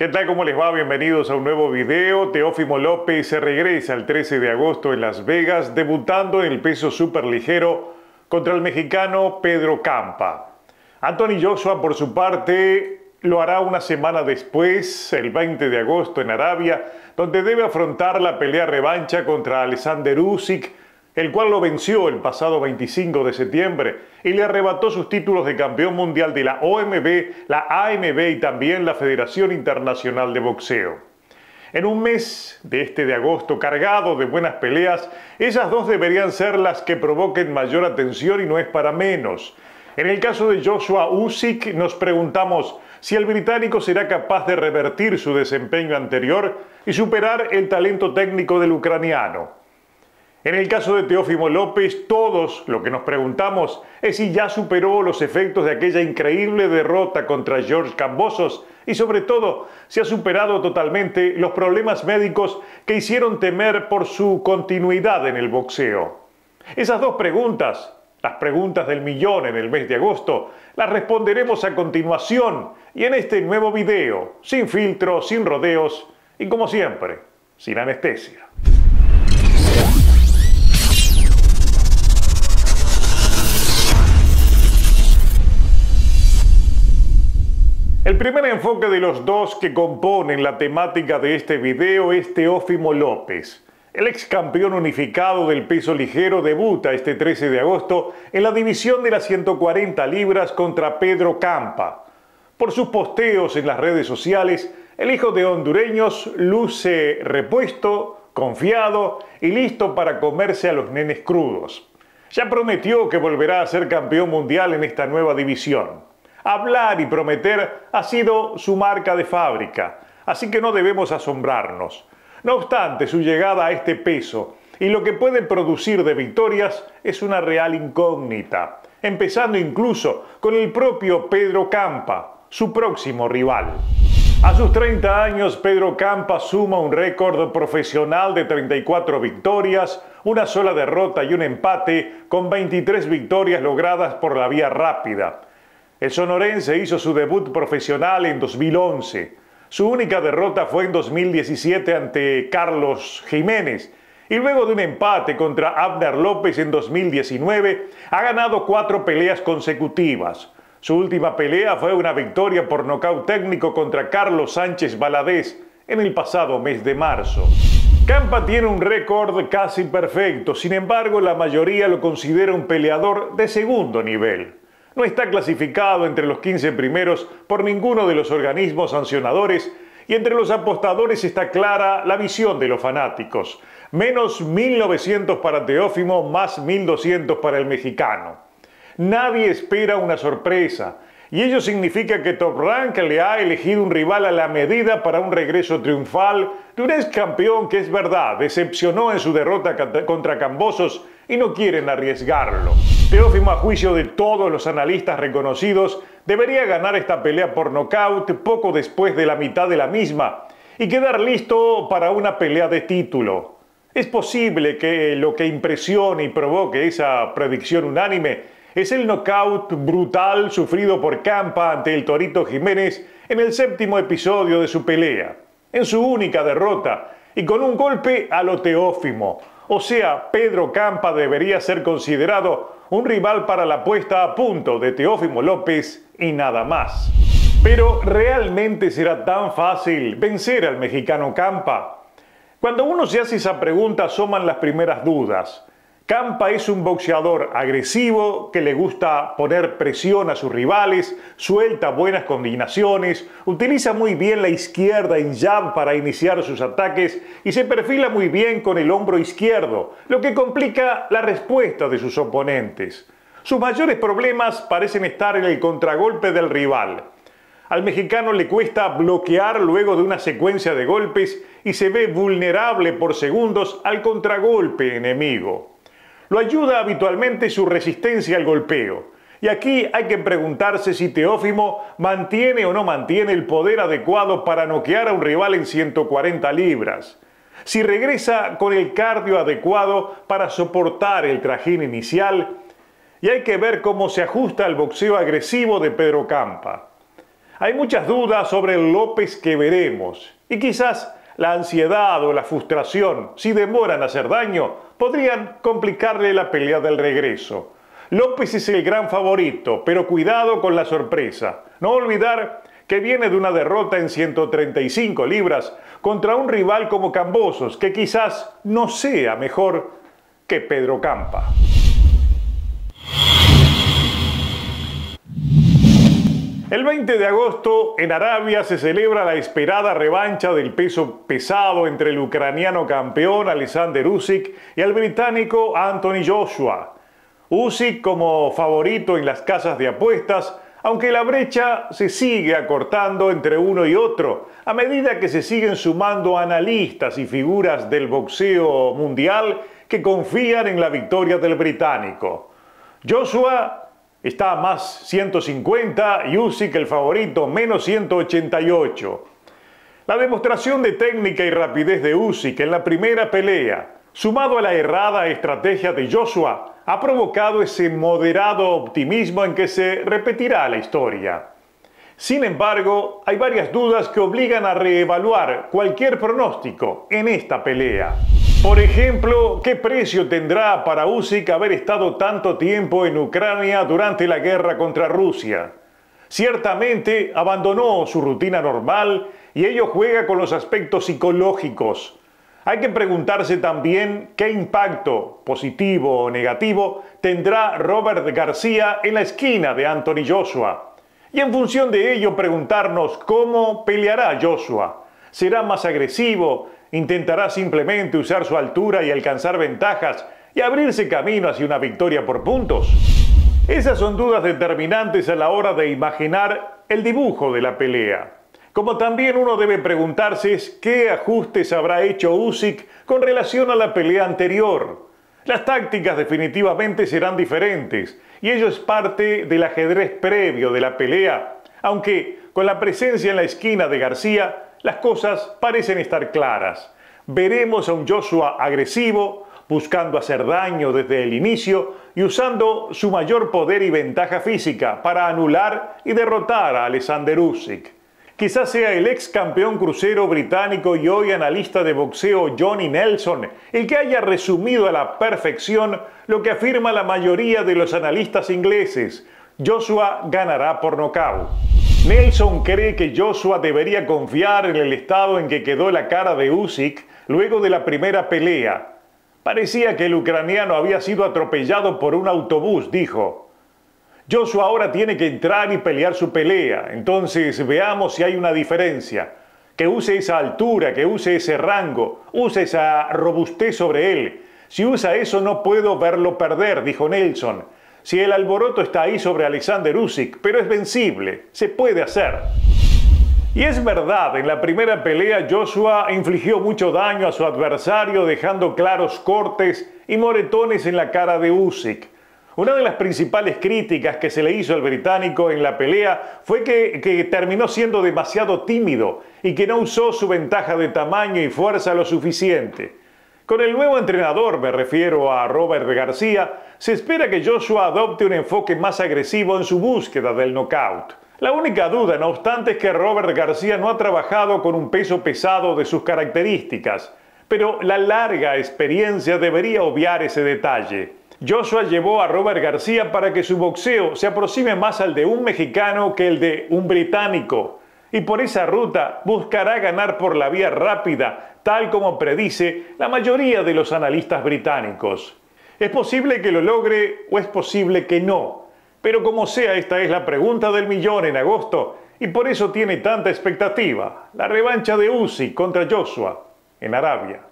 ¿Qué tal? ¿Cómo les va? Bienvenidos a un nuevo video. Teófimo López se regresa el 13 de agosto en Las Vegas, debutando en el peso superligero contra el mexicano Pedro Campa. Anthony Joshua, por su parte, lo hará una semana después, el 20 de agosto en Arabia, donde debe afrontar la pelea revancha contra Alexander Usyk, el cual lo venció el pasado 25 de septiembre y le arrebató sus títulos de campeón mundial de la OMB, la AMB y también la Federación Internacional de Boxeo. En un mes de este de agosto cargado de buenas peleas, esas dos deberían ser las que provoquen mayor atención y no es para menos. En el caso de Joshua Usyk nos preguntamos si el británico será capaz de revertir su desempeño anterior y superar el talento técnico del ucraniano. En el caso de Teófimo López, todos lo que nos preguntamos es si ya superó los efectos de aquella increíble derrota contra George Kambosos y sobre todo si ha superado totalmente los problemas médicos que hicieron temer por su continuidad en el boxeo. Esas dos preguntas, las preguntas del millón en el mes de agosto, las responderemos a continuación y en este nuevo video, sin filtro, sin rodeos y como siempre, sin anestesia. El primer enfoque de los dos que componen la temática de este video es Teófimo López. El ex campeón unificado del peso ligero debuta este 13 de agosto en la división de las 140 libras contra Pedro Campa. Por sus posteos en las redes sociales, el hijo de hondureños luce repuesto, confiado y listo para comerse a los nenes crudos. Ya prometió que volverá a ser campeón mundial en esta nueva división. Hablar y prometer ha sido su marca de fábrica, así que no debemos asombrarnos. No obstante, su llegada a este peso y lo que puede producir de victorias es una real incógnita, empezando incluso con el propio Pedro Campa, su próximo rival. A sus 30 años, Pedro Campa suma un récord profesional de 34 victorias, una sola derrota y un empate, con 23 victorias logradas por la vía rápida. El sonorense hizo su debut profesional en 2011. Su única derrota fue en 2017 ante Carlos Jiménez y luego de un empate contra Abner López en 2019 ha ganado 4 peleas consecutivas. Su última pelea fue una victoria por nocaut técnico contra Carlos Sánchez Valadés en el pasado mes de marzo. Campa tiene un récord casi perfecto, sin embargo la mayoría lo considera un peleador de segundo nivel. No está clasificado entre los 15 primeros por ninguno de los organismos sancionadores y entre los apostadores está clara la visión de los fanáticos. Menos 1.900 para Teófimo, más 1.200 para el mexicano. Nadie espera una sorpresa y ello significa que Top Rank le ha elegido un rival a la medida para un regreso triunfal de un ex campeón que, es verdad, decepcionó en su derrota contra Kambosos y no quieren arriesgarlo. Teófimo, a juicio de todos los analistas reconocidos, debería ganar esta pelea por nocaut poco después de la mitad de la misma y quedar listo para una pelea de título. Es posible que lo que impresione y provoque esa predicción unánime es el nocaut brutal sufrido por Campa ante el Torito Jiménez en el 7º episodio de su pelea, en su única derrota y con un golpe a lo Teófimo. O sea, Pedro Campa debería ser considerado un rival para la puesta a punto de Teófimo López y nada más. Pero ¿realmente será tan fácil vencer al mexicano Campa? Cuando uno se hace esa pregunta asoman las primeras dudas. Campa es un boxeador agresivo que le gusta poner presión a sus rivales, suelta buenas combinaciones, utiliza muy bien la izquierda en jab para iniciar sus ataques y se perfila muy bien con el hombro izquierdo, lo que complica la respuesta de sus oponentes. Sus mayores problemas parecen estar en el contragolpe del rival. Al mexicano le cuesta bloquear luego de una secuencia de golpes y se ve vulnerable por segundos al contragolpe enemigo. Lo ayuda habitualmente su resistencia al golpeo. Y aquí hay que preguntarse si Teófimo mantiene o no mantiene el poder adecuado para noquear a un rival en 140 libras. Si regresa con el cardio adecuado para soportar el trajín inicial. Y hay que ver cómo se ajusta al boxeo agresivo de Pedro Campa. Hay muchas dudas sobre el López que veremos, y quizás la ansiedad o la frustración, si demoran a hacer daño, podrían complicarle la pelea del regreso. López es el gran favorito, pero cuidado con la sorpresa. No olvidar que viene de una derrota en 135 libras contra un rival como Cambosos, que quizás no sea mejor que Pedro Campa. El 20 de agosto en Arabia se celebra la esperada revancha del peso pesado entre el ucraniano campeón Alexander Usyk y el británico Anthony Joshua. Usyk como favorito en las casas de apuestas, aunque la brecha se sigue acortando entre uno y otro a medida que se siguen sumando analistas y figuras del boxeo mundial que confían en la victoria del británico. Joshua está a más 150 y Usyk el favorito menos 188. La demostración de técnica y rapidez de Usyk en la primera pelea, sumado a la errada estrategia de Joshua, ha provocado ese moderado optimismo en que se repetirá la historia. Sin embargo, hay varias dudas que obligan a reevaluar cualquier pronóstico en esta pelea. Por ejemplo, ¿qué precio tendrá para Usyk haber estado tanto tiempo en Ucrania durante la guerra contra Rusia? Ciertamente abandonó su rutina normal y ello juega con los aspectos psicológicos. Hay que preguntarse también qué impacto, positivo o negativo, tendrá Robert García en la esquina de Anthony Joshua. Y en función de ello preguntarnos cómo peleará Joshua. ¿Será más agresivo? ¿Intentará simplemente usar su altura y alcanzar ventajas y abrirse camino hacia una victoria por puntos? Esas son dudas determinantes a la hora de imaginar el dibujo de la pelea. Como también uno debe preguntarse es qué ajustes habrá hecho Usyk con relación a la pelea anterior. Las tácticas definitivamente serán diferentes y ello es parte del ajedrez previo de la pelea, aunque con la presencia en la esquina de García, las cosas parecen estar claras. Veremos a un Joshua agresivo, buscando hacer daño desde el inicio y usando su mayor poder y ventaja física para anular y derrotar a Alexander Usyk. Quizás sea el ex campeón crucero británico y hoy analista de boxeo Johnny Nelson el que haya resumido a la perfección lo que afirma la mayoría de los analistas ingleses: Joshua ganará por nocaut. Nelson cree que Joshua debería confiar en el estado en que quedó la cara de Usyk luego de la primera pelea. Parecía que el ucraniano había sido atropellado por un autobús, dijo. Joshua ahora tiene que entrar y pelear su pelea, entonces veamos si hay una diferencia. Que use esa altura, que use ese rango, use esa robustez sobre él. Si usa eso no puedo verlo perder, dijo Nelson. Si el alboroto está ahí sobre Alexander Usyk, pero es vencible, se puede hacer. Y es verdad, en la primera pelea Joshua infligió mucho daño a su adversario dejando claros cortes y moretones en la cara de Usyk. Una de las principales críticas que se le hizo al británico en la pelea fue que terminó siendo demasiado tímido y que no usó su ventaja de tamaño y fuerza lo suficiente. Con el nuevo entrenador, me refiero a Robert García, se espera que Joshua adopte un enfoque más agresivo en su búsqueda del knockout. La única duda, no obstante, es que Robert García no ha trabajado con un peso pesado de sus características, pero la larga experiencia debería obviar ese detalle. Joshua llevó a Robert García para que su boxeo se aproxime más al de un mexicano que el de un británico. Y por esa ruta buscará ganar por la vía rápida, tal como predice la mayoría de los analistas británicos. Es posible que lo logre o es posible que no, pero como sea, esta es la pregunta del millón en agosto y por eso tiene tanta expectativa la revancha de Usyk contra Joshua en Arabia.